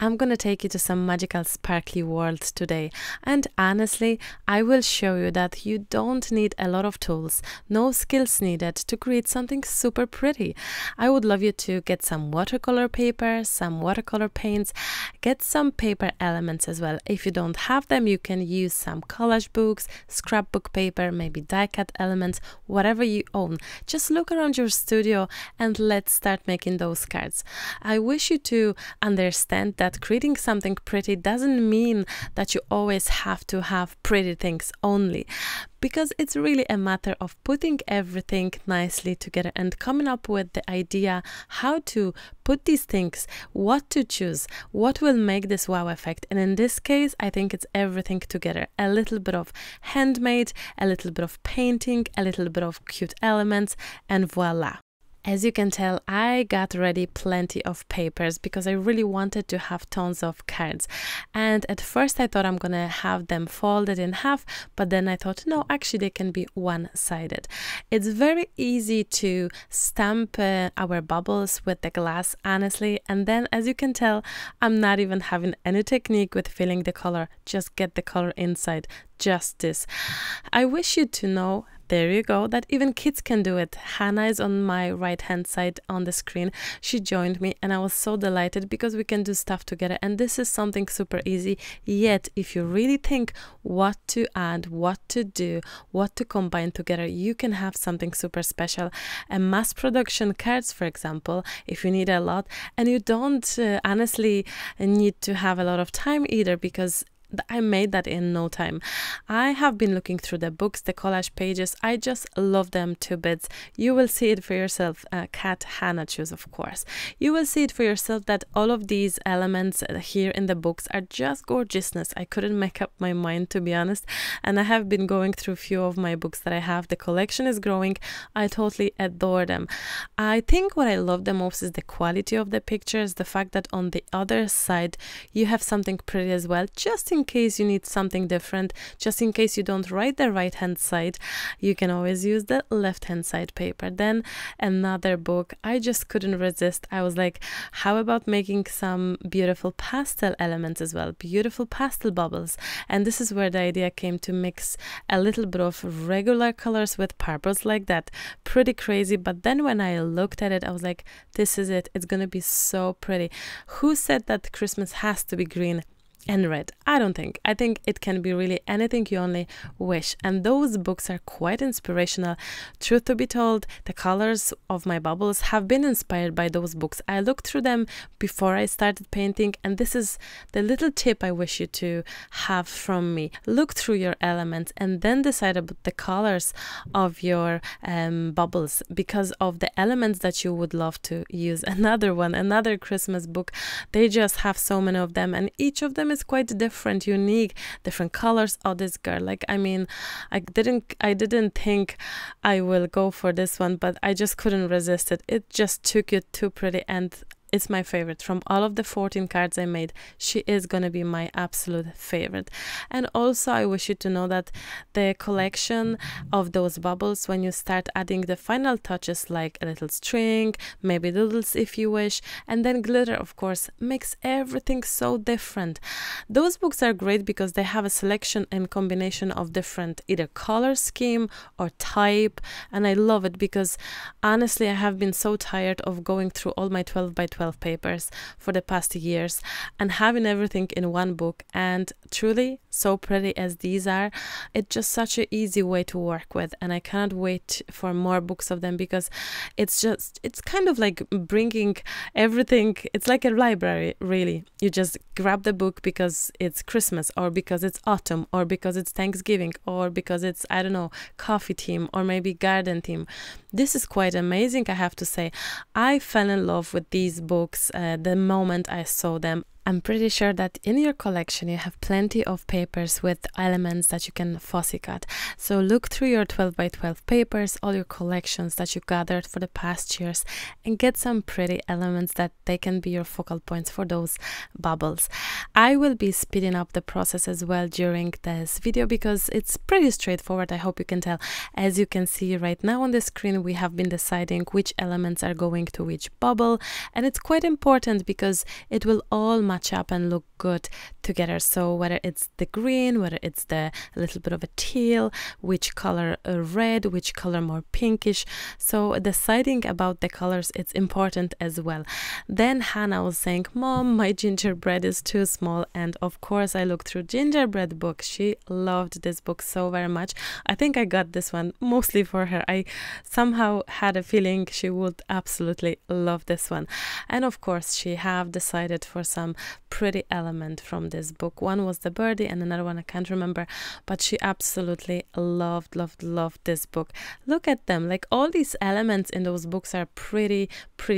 I'm gonna take you to some magical sparkly worlds today, and honestly I will show you that you don't need a lot of tools, no skills needed to create something super pretty. I would love you to get some watercolor paper, some watercolor paints, get some paper elements as well. If you don't have them, you can use some collage books, scrapbook paper, maybe die-cut elements, whatever you own. Just look around your studio and let's start making those cards. I wish you to understand that creating something pretty doesn't mean that you always have to have pretty things only, because it's really a matter of putting everything nicely together and coming up with the idea how to put these things, what to choose, what will make this wow effect. And in this case, I think it's everything together. A little bit of handmade, a little bit of painting, a little bit of cute elements, and voila. As you can tell, I got ready plenty of papers because I really wanted to have tons of cards. And at first I thought I'm gonna have them folded in half, but then I thought, no, actually they can be one-sided. It's very easy to stamp our bubbles with the glass, honestly. And then, as you can tell, I'm not even having any technique with filling the color, just get the color inside, just this. I wish you to know, there you go, that even kids can do it. Hannah is on my right hand side on the screen. She joined me and I was so delighted because we can do stuff together, and this is something super easy. Yet if you really think what to add, what to do, what to combine together, you can have something super special. A mass production cards, for example, if you need a lot, and you don't honestly need to have a lot of time either, because I made that in no time. I have been looking through the books, the collage pages. I just love them to bits. You will see it for yourself. Kat, Hannah choose, of course. You will see it for yourself that all of these elements here in the books are just gorgeousness. I couldn't make up my mind, to be honest. And I have been going through few of my books that I have. The collection is growing. I totally adore them. I think what I love the most is the quality of the pictures, the fact that on the other side you have something pretty as well, just in case you need something different, just in case you don't write the right hand side, you can always use the left hand side paper. Then another book, I just couldn't resist. I was like, how about making some beautiful pastel elements as well, beautiful pastel bubbles. And this is where the idea came to mix a little bit of regular colors with purples like that. Pretty crazy. But then when I looked at it, I was like, this is it. It's gonna be so pretty. Who said that Christmas has to be green and red? I don't think. I think it can be really anything you only wish. And those books are quite inspirational. Truth to be told, the colors of my bubbles have been inspired by those books. I looked through them before I started painting, and this is the little tip I wish you to have from me. Look through your elements and then decide about the colors of your bubbles because of the elements that you would love to use. Another one, another Christmas book. They just have so many of them, and each of them is quite different, unique, different colors. Oh, this girl, like, I mean, I didn't think I will go for this one, but I just couldn't resist it. It just took you too pretty, and it's my favorite. From all of the 14 cards I made, she is gonna be my absolute favorite. And also I wish you to know that the collection of those bubbles, when you start adding the final touches, like a little string, maybe doodles if you wish, and then glitter, of course, makes everything so different. Those books are great because they have a selection and combination of different either color scheme or type, and I love it because honestly I have been so tired of going through all my 12 by 12 papers for the past years and having everything in one book. And truly, so pretty as these are, it's just such an easy way to work with, and I cannot wait for more books of them because it's kind of like bringing everything. It's like a library, really. You just grab the book because it's Christmas, or because it's autumn, or because it's Thanksgiving, or because it's, I don't know, coffee theme, or maybe garden theme. This is quite amazing, I have to say. I fell in love with these books the moment I saw them. I'm pretty sure that in your collection you have plenty of papers with elements that you can fussy cut. So look through your 12 by 12 papers, all your collections that you gathered for the past years, and get some pretty elements that they can be your focal points for those bubbles. I will be speeding up the process as well during this video because it's pretty straightforward, I hope you can tell. As you can see right now on the screen, we have been deciding which elements are going to which bubble, and it's quite important because it will all match match up and look good together. So whether it's the green, whether it's the little bit of a teal, which color red, which color more pinkish. So deciding about the colors, it's important as well. Then Hannah was saying, Mom, my gingerbread is too small. And of course I looked through gingerbread books. She loved this book so very much. I think I got this one mostly for her. I somehow had a feeling she would absolutely love this one. And of course she have decided for some pretty element from this book. One was the birdie and another one I can't remember, but she absolutely loved this book. Look at them, like all these elements in those books are pretty,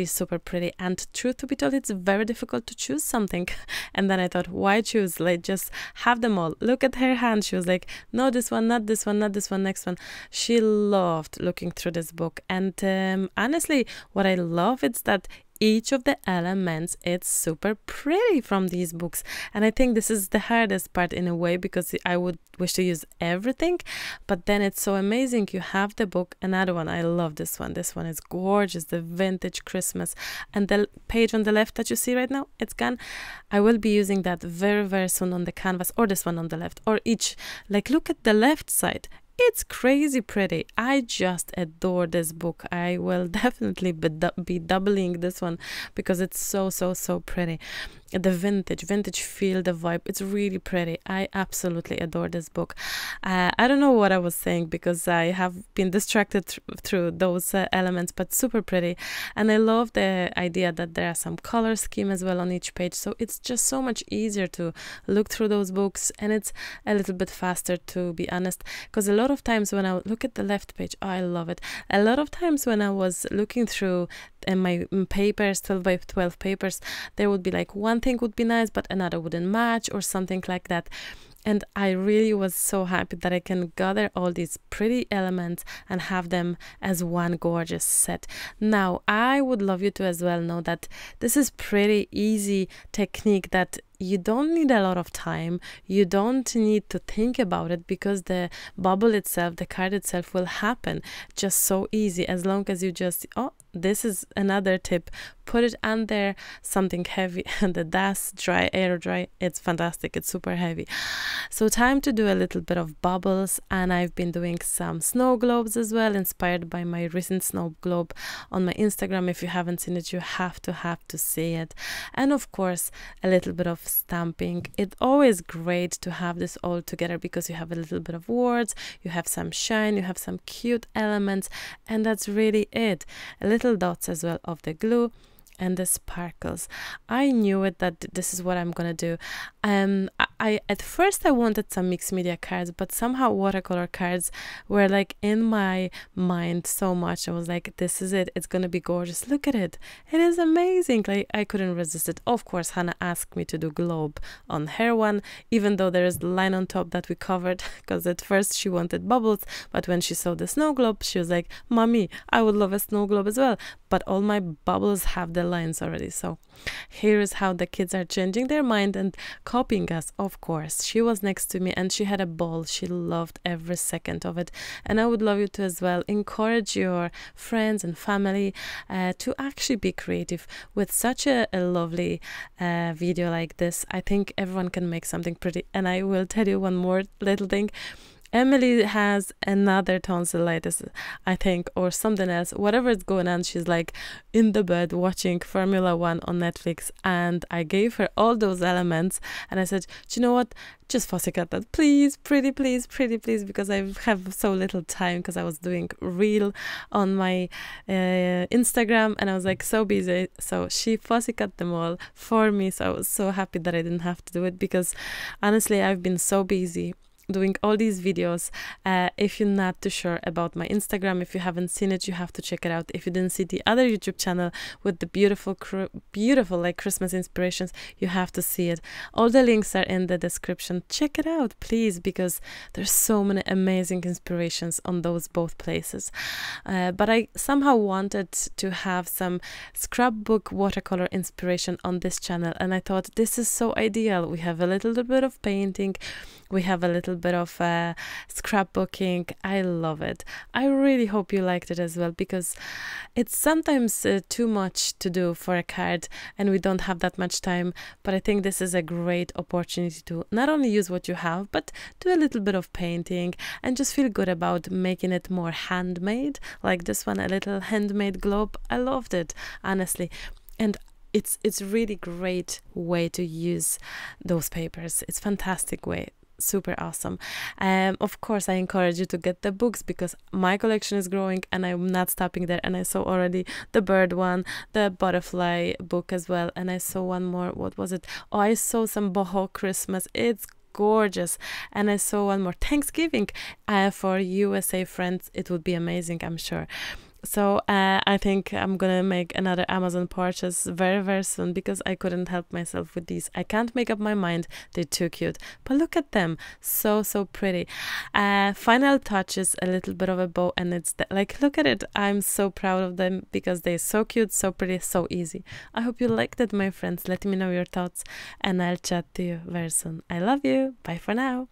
super pretty. And truth to be told, it's very difficult to choose something. And then I thought, why choose? Like, just have them all. Look at her hand. She was like, no, this one, not this one, not this one, next one. She loved looking through this book. And honestly, what I love is that each of the elements, it's super pretty from these books. And I think this is the hardest part in a way, because I would wish to use everything, but then it's so amazing. You have the book, another one. I love this one. This one is gorgeous, the vintage Christmas. And the page on the left that you see right now, it's gone. I will be using that very soon on the canvas, or this one on the left, or each. Like, look at the left side. It's crazy pretty. I just adore this book. I will definitely be doubling this one because it's so pretty. The vintage feel, the vibe, it's really pretty. I absolutely adore this book. I don't know what I was saying because I have been distracted through those elements, but super pretty. And I love the idea that there are some color scheme as well on each page, so it's just so much easier to look through those books, and it's a little bit faster, to be honest, because a lot of times when I look at the left page, oh, I love it. A lot of times when I was looking through my papers, 12 by 12 papers, there would be like one thing would be nice but another wouldn't match or something like that. And I really was so happy that I can gather all these pretty elements and have them as one gorgeous set. Now, I would love you to as well know that this is pretty easy technique that you don't need a lot of time. You don't need to think about it because the bubble itself, the card itself will happen just so easy, as long as you just, oh, this is another tip. Put it under something heavy and the dust, dry, air dry. It's fantastic. It's super heavy. So time to do a little bit of bubbles. And I've been doing some snow globes as well, inspired by my recent snow globe on my Instagram. If you haven't seen it, you have to see it. And of course, a little bit of stamping. It's always great to have this all together because you have a little bit of words, you have some shine, you have some cute elements, and that's really it. A little dots as well of the glue and the sparkles. I knew it that this is what I'm gonna do. I at first I wanted some mixed media cards, but somehow watercolor cards were like in my mind so much. I was like, this is it. It's gonna be gorgeous. Look at it. It is amazing. Like, I couldn't resist it. Of course, Hannah asked me to do globe on her one, even though there is the line on top that we covered, because at first she wanted bubbles, but when she saw the snow globe, she was like, Mommy, I would love a snow globe as well. But all my bubbles have the lines already. So here is how the kids are changing their mind and copying us. Of course, she was next to me and she had a ball. She loved every second of it. And I would love you to as well encourage your friends and family to actually be creative with such a lovely video like this. I think everyone can make something pretty. And I will tell you one more little thing. Emily has another tonsillitis, I think, or something else. Whatever is going on, she's like in the bed watching Formula One on Netflix. And I gave her all those elements and I said, do you know what? Just fussicate that, please, pretty, please, pretty, please, because I have so little time because I was doing reel on my Instagram and I was like so busy. So she fussicate them all for me. So I was so happy that I didn't have to do it because honestly, I've been so busy doing all these videos. If you're not too sure about my Instagram, if you haven't seen it, you have to check it out. If you didn't see the other YouTube channel with the beautiful like Christmas inspirations, you have to see it. All the links are in the description. Check it out, please, because there's so many amazing inspirations on those both places. But I somehow wanted to have some scrapbook watercolor inspiration on this channel, and I thought this is so ideal. We have a little bit of painting, we have a little bit of scrapbooking. I love it. I really hope you liked it as well, because it's sometimes too much to do for a card and we don't have that much time, but I think this is a great opportunity to not only use what you have, but do a little bit of painting and just feel good about making it more handmade, like this one, a little handmade globe. I loved it, honestly. And it's really great way to use those papers. It's fantastic way. Super awesome. Of course, I encourage you to get the books because my collection is growing and I'm not stopping there. And I saw already the bird one, the butterfly book as well. And I saw one more. What was it? Oh, I saw some boho Christmas. It's gorgeous. And I saw one more Thanksgiving for USA friends. It would be amazing, I'm sure. So I think I'm gonna make another Amazon purchase very, very soon because I couldn't help myself with these. I can't make up my mind. They're too cute, but look at them, so pretty. Final touches, a little bit of a bow, and it's like, look at it. I'm so proud of them because they're so cute, so pretty, so easy. I hope you liked it, my friends. Let me know your thoughts and I'll chat to you very soon. I love you. Bye for now.